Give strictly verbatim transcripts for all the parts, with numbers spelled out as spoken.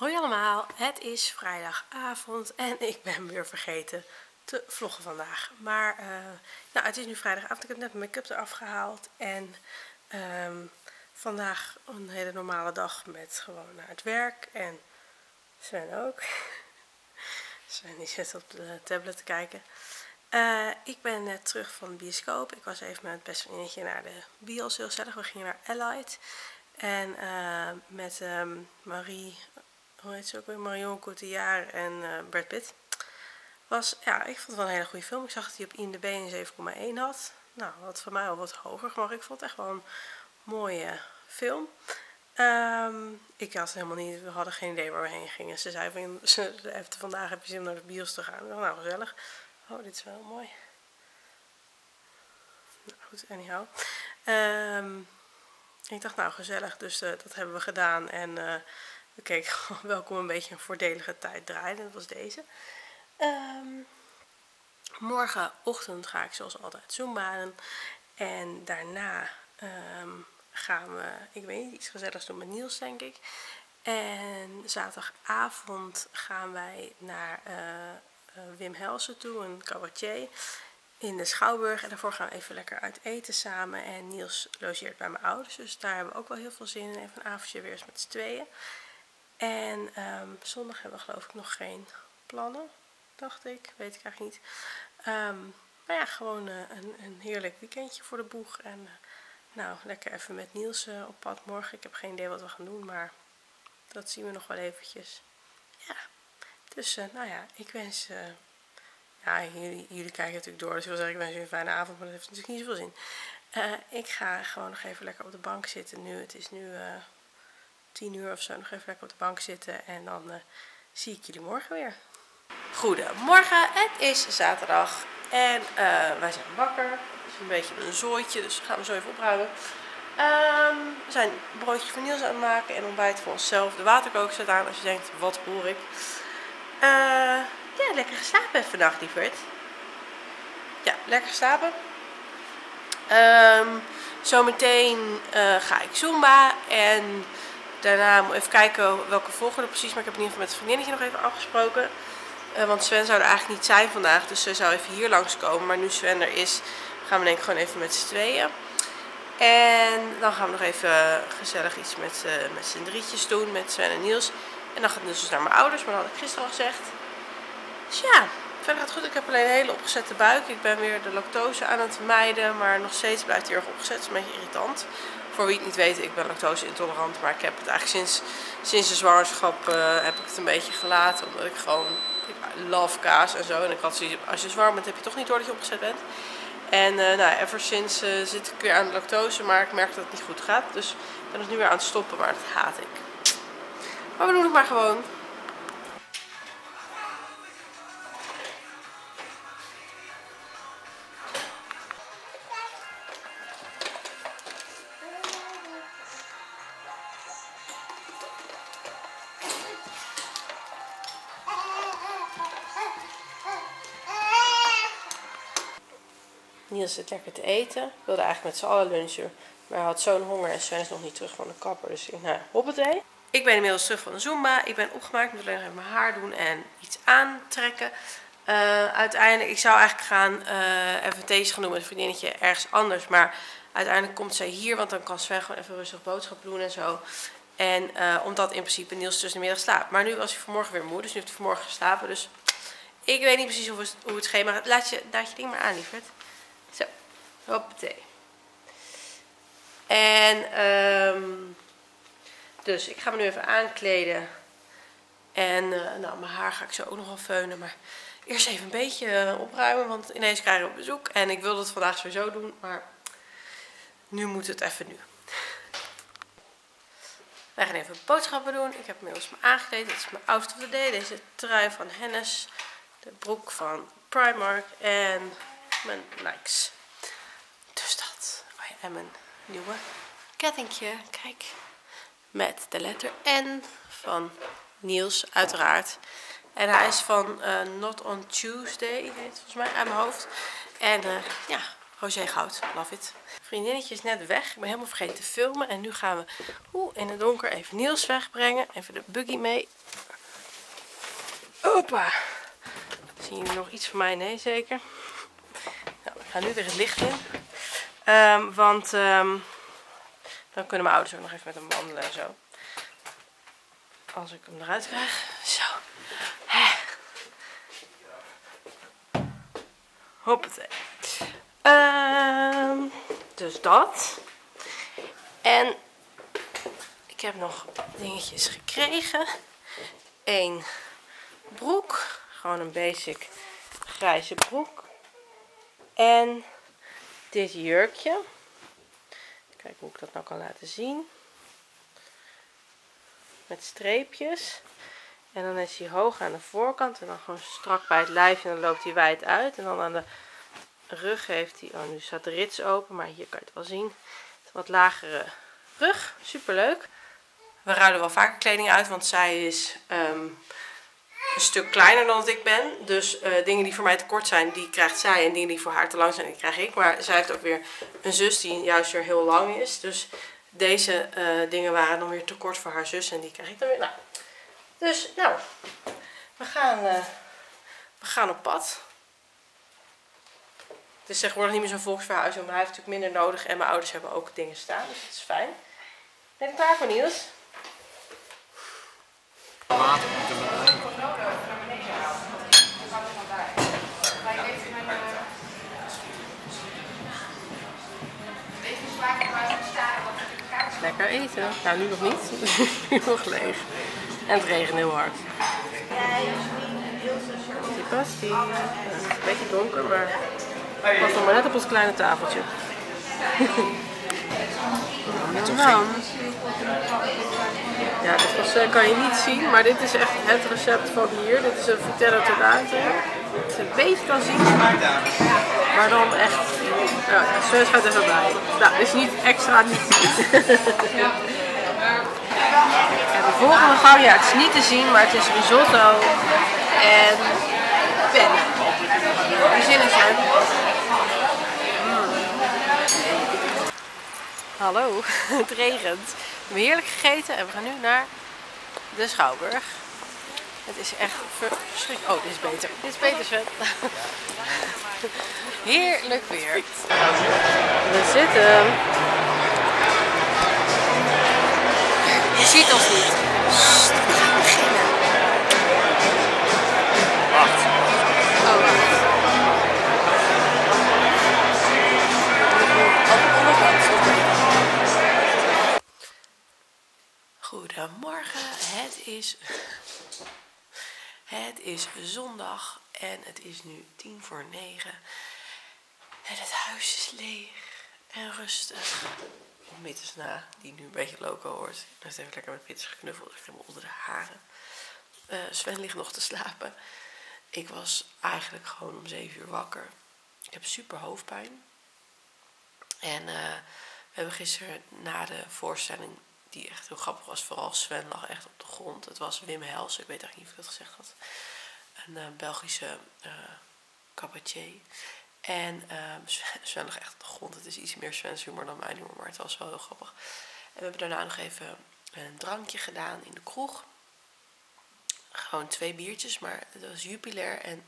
Hoi allemaal, het is vrijdagavond en ik ben weer vergeten te vloggen vandaag. Maar uh, nou, het is nu vrijdagavond, ik heb net mijn make-up eraf gehaald. En um, vandaag een hele normale dag met gewoon naar het werk. En Sven ook. Sven die zit op de tablet te kijken. Uh, ik ben net terug van de bioscoop. Ik was even met het beste vriendinnetje naar de bios, heel gezellig. We gingen naar Allied. En uh, met um, Marie... Hoe heet ze ook weer? Marion Courtejaar en uh, Brad Pitt. Was, ja, ik vond het wel een hele goede film. Ik zag dat hij op IMDb een zeven komma één had. Nou, wat voor mij al wat hoger. Maar ik vond het echt wel een mooie film. Um, ik had helemaal niet, we hadden geen idee waar we heen gingen. Ze zei van, ze, vandaag heb je zin om naar de bios te gaan. Nou, gezellig. Oh, dit is wel mooi. Nou, goed, anyhow. Um, ik dacht, nou, gezellig. Dus uh, dat hebben we gedaan. En... Uh, We keken welkom een beetje een voordelige tijd draaien. Dat was deze. Um, morgenochtend ga ik zoals altijd zoombaden. En daarna um, gaan we, ik weet niet, iets gezelligs doen met Nils, denk ik. En zaterdagavond gaan wij naar uh, Wim Helsen toe, een cabaretier in de Schouwburg. En daarvoor gaan we even lekker uit eten samen. En Niels logeert bij mijn ouders, dus daar hebben we ook wel heel veel zin in. Even een avondje weer eens met z'n tweeën. En um, zondag hebben we geloof ik nog geen plannen, dacht ik. Weet ik eigenlijk niet. Um, maar ja, gewoon uh, een, een heerlijk weekendje voor de boeg. En uh, nou, lekker even met Niels uh, op pad morgen. Ik heb geen idee wat we gaan doen, maar dat zien we nog wel eventjes. Ja, dus uh, nou ja, ik wens... Uh, ja, jullie, jullie kijken natuurlijk door, dus ik wil zeggen, ik wens jullie een fijne avond, maar dat heeft natuurlijk niet zoveel zin. Uh, ik ga gewoon nog even lekker op de bank zitten nu. Het is nu... Uh, tien uur of zo, nog even lekker op de bank zitten en dan uh, zie ik jullie morgen weer. Goedemorgen, het is zaterdag en uh, wij zijn wakker. Het is een beetje een zooitje, dus gaan we zo even opruimen. Um, we zijn een broodje van Niels aan het maken en ontbijt voor onszelf. De waterkoker staat aan als je denkt, wat hoor ik. Uh, ja, lekker geslapen heb vannacht, lieverd. Ja, lekker geslapen. Um, zometeen uh, ga ik zumba en... Daarna moet ik even kijken welke volgorde precies, maar ik heb in ieder geval met het vriendinnetje nog even afgesproken. Uh, want Sven zou er eigenlijk niet zijn vandaag, dus ze zou even hier langskomen. Maar nu Sven er is, gaan we denk ik gewoon even met z'n tweeën. En dan gaan we nog even gezellig iets met, uh, met z'n drietjes doen, met Sven en Niels. En dan gaat Niels dus naar mijn ouders, maar dat had ik gisteren al gezegd. Dus ja, verder gaat het goed. Ik heb alleen een hele opgezette buik. Ik ben weer de lactose aan het mijden, maar nog steeds blijft hij erg opgezet. Dat is een beetje irritant. Voor wie het niet weet, ik ben lactose intolerant, maar ik heb het eigenlijk sinds, sinds de zwangerschap uh, heb ik het een beetje gelaten. Omdat ik gewoon, ik love kaas en zo. En ik had zoiets, als je zwanger bent heb je toch niet door dat je opgezet bent. En uh, nou, ever sinds uh, zit ik weer aan de lactose, maar ik merk dat het niet goed gaat. Dus ik ben het nu weer aan het stoppen, maar dat haat ik. Maar we doen het maar gewoon. Niels zit lekker te eten. Ik wilde eigenlijk met z'n allen lunchen. Maar hij had zo'n honger en Sven is nog niet terug van de kapper. Dus ik, nou, hoppatee. Ik ben inmiddels terug van de Zumba. Ik ben opgemaakt. Ik moet alleen nog even mijn haar doen en iets aantrekken. Uh, uiteindelijk, ik zou eigenlijk gaan uh, even thees gaan doen met een vriendinnetje ergens anders. Maar uiteindelijk komt zij hier, want dan kan Sven gewoon even rustig boodschappen doen en zo. En uh, omdat in principe Niels tussen de middag slaapt. Maar nu was hij vanmorgen weer moe, dus nu heeft hij vanmorgen geslapen. Dus ik weet niet precies hoe het, hoe het schema gaat. Laat je, laat je ding maar aan, lieverd. Zo, hoppatee. En um, dus ik ga me nu even aankleden. En uh, nou, mijn haar ga ik zo ook nog wel feunen. Maar eerst even een beetje uh, opruimen, want ineens krijgen we bezoek. En ik wilde het vandaag sowieso doen, maar nu moet het even nu. Wij gaan even boodschappen doen. Ik heb inmiddels me aangekleed. Dit is mijn outfit of the day. Deze trui van Hennes. De broek van Primark. En... mijn Nikes. Dus dat. Oh ja, en mijn nieuwe kettingje. Kijk. Met de letter N van Niels, uiteraard. En hij is van uh, Not On Tuesday, heet het volgens mij, aan mijn hoofd. En uh, ja, Rosé Goud, love it. Vriendinnetje is net weg. Ik ben helemaal vergeten te filmen. En nu gaan we oeh, in het donker even Niels wegbrengen. Even de buggy mee. Opa. Zien jullie nog iets van mij? Nee, zeker. Nou, ik ga nu weer het licht in. Um, want um, dan kunnen mijn ouders ook nog even met hem wandelen en zo. Als ik hem eruit krijg. Zo. Hè. Hoppatee. Uh, dus dat. En ik heb nog dingetjes gekregen. Eén broek. Gewoon een basic grijze broek. En dit jurkje. Kijk hoe ik dat nou kan laten zien. Met streepjes. En dan is hij hoog aan de voorkant. En dan gewoon strak bij het lijf. En dan loopt hij wijd uit. En dan aan de rug heeft hij. Oh, nu staat de rits open. Maar hier kan je het wel zien. Het wat lagere rug. Superleuk. We ruilen wel vaker kleding uit. Want zij is um, een stuk kleiner dan dat ik ben. Dus uh, dingen die voor mij te kort zijn. Die krijgt zij. En dingen die voor haar te lang zijn. Die krijg ik. Maar zij heeft ook weer een zus. Die juist weer heel lang is. Dus deze uh, dingen waren dan weer te kort voor haar zus. En die krijg ik dan weer. Nou. Dus nou. We gaan, uh, we gaan op pad. Het is tegenwoordig niet meer zo'n volksverhuizing, maar hij heeft natuurlijk minder nodig. En mijn ouders hebben ook dingen staan, dus dat is fijn. Ben je klaar voor Niels? Water moeten we naar beneden halen. Dan gaan we van daar. Ga je even mijn. Deze smaak waar ze staan, want ik ga het lekker eten. Nou, nu nog niet. Nu nog leeg. En het regent heel hard. Die past die. Het is een beetje donker, maar. Pas nog maar net op ons kleine tafeltje. Nou, nou. Ja, dit was, kan je niet zien, maar dit is echt het recept van hier. Dit is een verteller tot uit. Het is een beetje kan zien, maar dan echt. Nou, Sven gaat er voorbij. Nou, is niet extra niet te zien. En de volgende gang, ja, het is niet te zien, maar het is risotto en pen. Die zin is er. Hallo, het regent. We hebben heerlijk gegeten en we gaan nu naar de Schouwburg. Het is echt verschrikkelijk. Oh, dit is beter. Dit is beter, Sven. Heerlijk weer. We zitten. Je ziet ons niet. Sst, we gaan beginnen. Wacht. Oh, wacht. Goedemorgen, het is, het is zondag en het is nu tien voor negen en het huis is leeg en rustig. Mittens na, die nu een beetje loco hoort, ik heb even lekker met Mittens geknuffeld, ik heb me onder de haren. Uh, Sven ligt nog te slapen. Ik was eigenlijk gewoon om zeven uur wakker. Ik heb super hoofdpijn. En uh, we hebben gisteren na de voorstelling, die echt heel grappig was, vooral Sven lag echt op de grond. Het was Wim Helsen, ik weet eigenlijk niet of ik dat gezegd had. Een uh, Belgische uh, cabaretier. En uh, Sven, Sven lag echt op de grond. Het is iets meer Sven's humor dan mijn humor, maar het was wel heel grappig. En we hebben daarna nog even een drankje gedaan in de kroeg. Gewoon twee biertjes, maar het was Jupiler en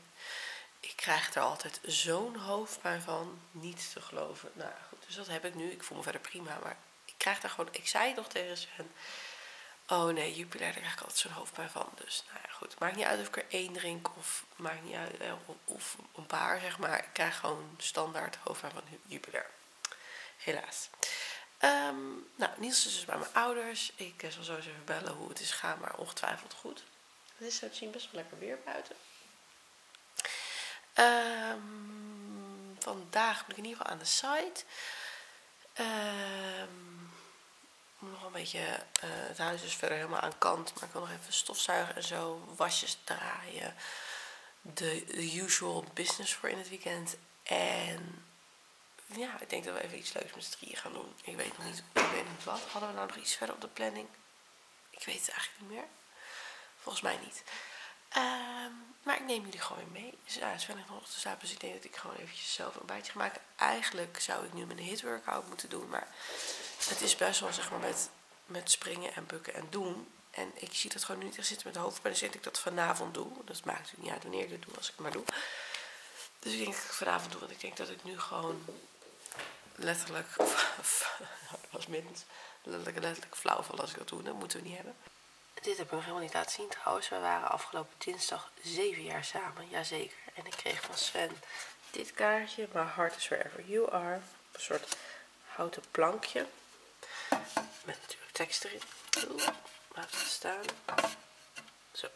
ik krijg er altijd zo'n hoofdpijn van, niet te geloven. Nou goed, dus dat heb ik nu. Ik voel me verder prima, maar ik krijg daar gewoon, ik zei het nog tegen Sven. Oh nee, Jupiler, daar krijg ik altijd zo'n hoofdpijn van. Dus nou ja, goed, het maakt niet uit of ik er één drink of maakt niet uit of, of een paar, zeg maar. Ik krijg gewoon standaard hoofdpijn van Jupiler. Helaas. Um, nou, Niels is dus bij mijn ouders. Ik zal zo eens even bellen hoe het is gaan, maar ongetwijfeld goed. Het is zo te zien best wel lekker weer buiten. Um, vandaag ben ik in ieder geval aan de site. Um, nog een beetje. Uh, het huis is verder helemaal aan kant, maar ik wil nog even stofzuigen en zo, wasjes draaien, de usual business voor in het weekend. En ja, ik denk dat we even iets leuks met z'n drieën gaan doen. Ik weet nog niet, ik weet niet wat. Hadden we nou nog iets verder op de planning? Ik weet het eigenlijk niet meer. Volgens mij niet. Um, maar ik neem jullie gewoon mee. Dus ja, Sven heeft nog te slapen, dus ik denk dat ik gewoon eventjes zelf een ontbijtje ga maken. Eigenlijk zou ik nu mijn hit-workout moeten doen, maar het is best wel zeg maar met, met springen en bukken en doen. En ik zie dat gewoon nu niet echt zitten met de hoofdpijn, dus ik denk dat ik dat vanavond doe. Dat maakt natuurlijk niet uit wanneer ik het doe, als ik het maar doe. Dus ik denk dat ik het vanavond doe, want ik denk dat ik nu gewoon letterlijk, dat was minstens, letterlijk, letterlijk flauw val als ik dat doe. Dat moeten we niet hebben. Dit heb ik nog helemaal niet laten zien trouwens. We waren afgelopen dinsdag zeven jaar samen, jazeker. En ik kreeg van Sven dit kaartje, My Heart Is Wherever You Are. Een soort houten plankje. Met natuurlijk tekst erin. Oeh, laat het staan. Zo.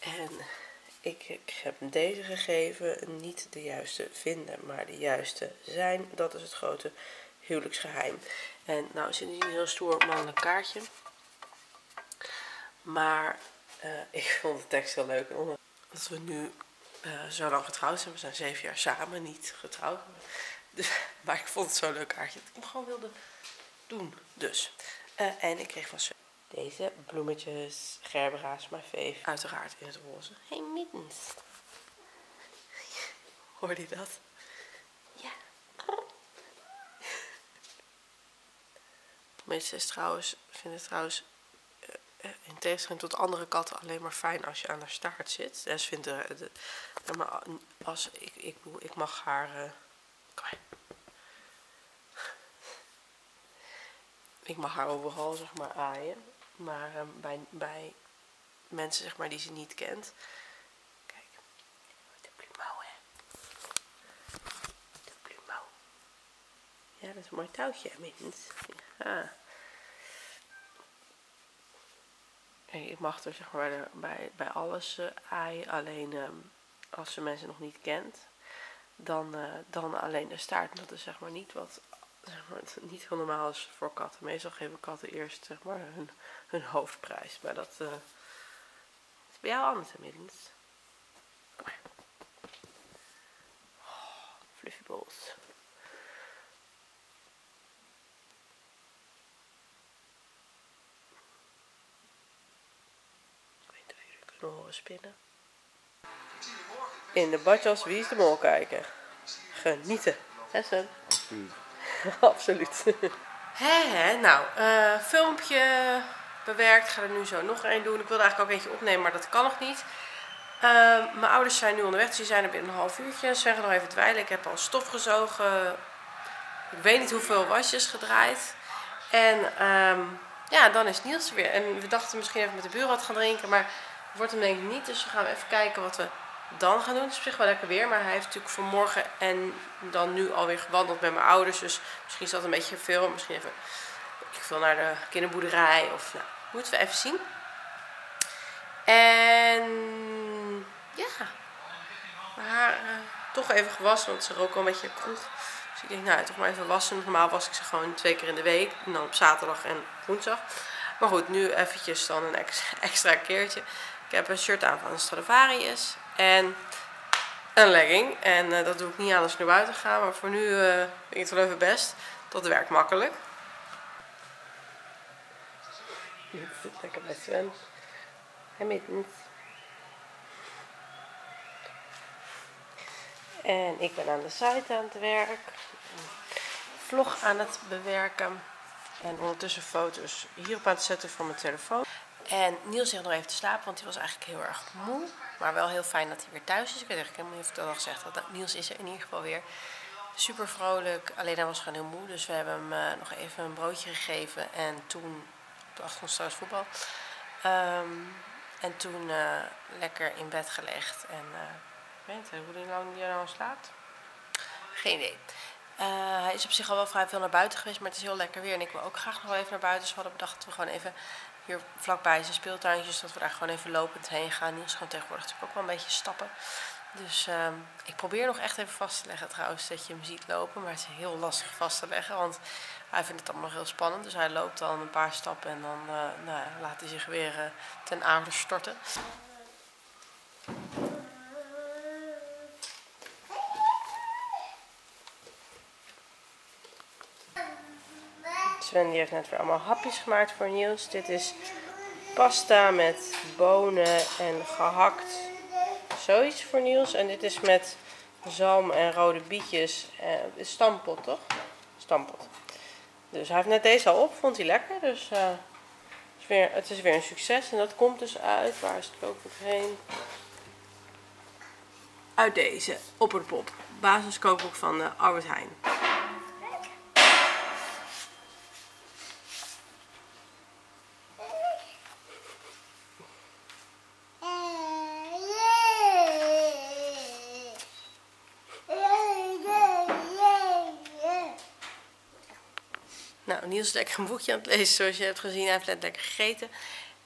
En ik, ik heb hem deze gegeven. Niet de juiste vinden, maar de juiste zijn. Dat is het grote huwelijksgeheim. En nou is het niet een heel stoer mannelijk kaartje. Maar uh, ik vond de tekst heel leuk. Omdat we nu uh, zo lang getrouwd zijn. We zijn zeven jaar samen, niet getrouwd. Dus, maar ik vond het zo'n leuk kaartje dat ik hem gewoon wilde doen. Dus. Uh, en ik kreeg van Sven deze bloemetjes. Gerbera's, mijn veef. Uiteraard in het roze. Hey mittens. Hoorde je dat? Ja. Mensen trouwens, vinden trouwens... in tegenstelling tot andere katten alleen maar fijn als je aan haar staart zit. En ze vindt de, de, de, maar als ik, ik, ik mag haar. Uh, kom maar. Ik mag haar overal zeg maar aaien. Maar uh, bij, bij mensen zeg maar die ze niet kent. Kijk, de plumau hè. De plumau. Ja, dat is een mooi touwtje inmiddels. Ja. Ik mag er zeg maar bij, bij alles uh, aaien, alleen uh, als ze mensen nog niet kent, dan, uh, dan alleen de staart. Dat is zeg maar niet wat zeg maar, niet heel normaal is voor katten. Meestal geven katten eerst zeg maar hun, hun hoofdprijs, maar dat uh, is bij jou anders inmiddels. Kom maar. Oh, fluffy balls. Horen spinnen. In de badjas Wie is de Mol kijken. Genieten. Hè Sven? Absoluut. Absoluut. Hé hé, nou, uh, filmpje bewerkt. Ga er nu zo nog één doen. Ik wilde eigenlijk ook eentje opnemen, maar dat kan nog niet. Uh, mijn ouders zijn nu onderweg, dus die zijn er binnen een half uurtje. Ze zeggen nog even dweilen. Ik heb al stof gezogen. Ik weet niet hoeveel wasjes gedraaid. En um, ja, dan is Niels er weer. En we dachten misschien even met de buren wat gaan drinken, maar wordt hem denk ik niet, dus we gaan even kijken wat we dan gaan doen. Het is op zich wel lekker weer, maar hij heeft natuurlijk vanmorgen en dan nu alweer gewandeld met mijn ouders. Dus misschien is dat een beetje veel. Misschien even ik wil naar de kinderboerderij of nou, moeten we even zien. En ja, maar uh, toch even gewassen, want ze rook al een beetje kroeg. Dus ik denk, nou toch maar even wassen. Normaal was ik ze gewoon twee keer in de week, en dan op zaterdag en woensdag. Maar goed, nu eventjes dan een extra keertje. Ik heb een shirt aan van Stradivarius en een legging. En uh, dat doe ik niet aan als ik naar buiten ga. Maar voor nu uh, vind ik het wel even best. Dat werkt makkelijk. Dit zit lekker bij Sven. Hij meet niet. En ik ben aan de site aan het werk. Vlog aan het bewerken. En ondertussen foto's hierop aan het zetten van mijn telefoon. En Niels zegt nog even te slapen, want hij was eigenlijk heel erg moe. Maar wel heel fijn dat hij weer thuis is. Ik weet eigenlijk helemaal niet of ik dat al gezegd had. Niels is er in ieder geval weer. Super vrolijk. Alleen hij was gewoon heel moe. Dus we hebben hem uh, nog even een broodje gegeven. En toen, op de achtergrond trouwens voetbal. Um, en toen uh, lekker in bed gelegd. En uh, ik weet niet, hoe lang hij nou slaapt? Geen idee. Uh, hij is op zich al wel vrij veel naar buiten geweest, maar het is heel lekker weer en ik wil ook graag nog wel even naar buiten. Dus we hadden bedacht dat we gewoon even hier vlakbij zijn speeltuintjes, dat we daar gewoon even lopend heen gaan. Niels gewoon tegenwoordig natuurlijk ook wel een beetje stappen. Dus uh, ik probeer nog echt even vast te leggen trouwens, dat je hem ziet lopen. Maar het is heel lastig vast te leggen, want hij vindt het allemaal heel spannend. Dus hij loopt dan een paar stappen en dan uh, nou, laat hij zich weer uh, ten aarde storten. Sven die heeft net weer allemaal hapjes gemaakt voor Niels. Dit is pasta met bonen en gehakt. Zoiets voor Niels. En dit is met zalm en rode bietjes. Eh, stampot, toch? Stampot. Dus hij heeft net deze al op. Vond hij lekker. Dus uh, het, is weer, het is weer een succes. En dat komt dus uit. Waar is het kookboek heen? Uit deze opperpop. Basiskookboek van uh, Albert Heijn. Nou, Niels is lekker een boekje aan het lezen, zoals je hebt gezien. Hij heeft net lekker gegeten.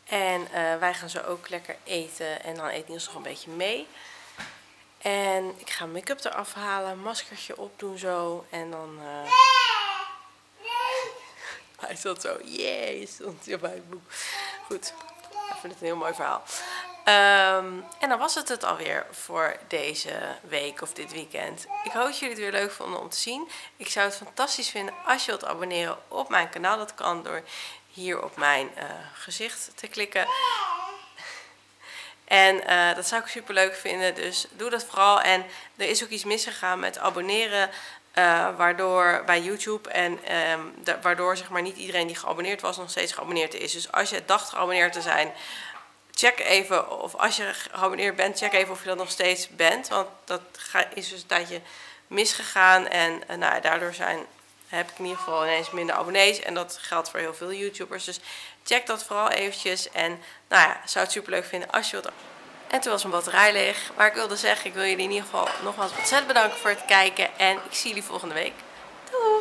En uh, wij gaan zo ook lekker eten. En dan eet Niels nog een beetje mee. En ik ga make-up eraf halen, maskertje opdoen zo. En dan... Uh... Nee, nee. Hij stond zo, jee, yeah, stond hier bij het boek. Goed, ik vind het een heel mooi verhaal. Um, en dan was het het alweer voor deze week of dit weekend. Ik hoop dat jullie het weer leuk vonden om te zien. Ik zou het fantastisch vinden als je wilt abonneren op mijn kanaal. Dat kan door hier op mijn uh, gezicht te klikken. En uh, dat zou ik super leuk vinden, dus doe dat vooral. En er is ook iets misgegaan met abonneren, uh, waardoor bij YouTube en um, de, waardoor zeg maar niet iedereen die geabonneerd was nog steeds geabonneerd is. Dus als je dacht geabonneerd te zijn, check even, of als je geabonneerd bent, check even of je dat nog steeds bent. Want dat ga, is dus een tijdje misgegaan en uh, nou, daardoor zijn... heb ik in ieder geval ineens minder abonnees. En dat geldt voor heel veel YouTubers. Dus check dat vooral eventjes. En nou ja, zou het super leuk vinden als je wilt. En toen was mijn batterij leeg. Maar ik wilde zeggen, ik wil jullie in ieder geval nogmaals ontzettend bedanken voor het kijken. En ik zie jullie volgende week. Doeg!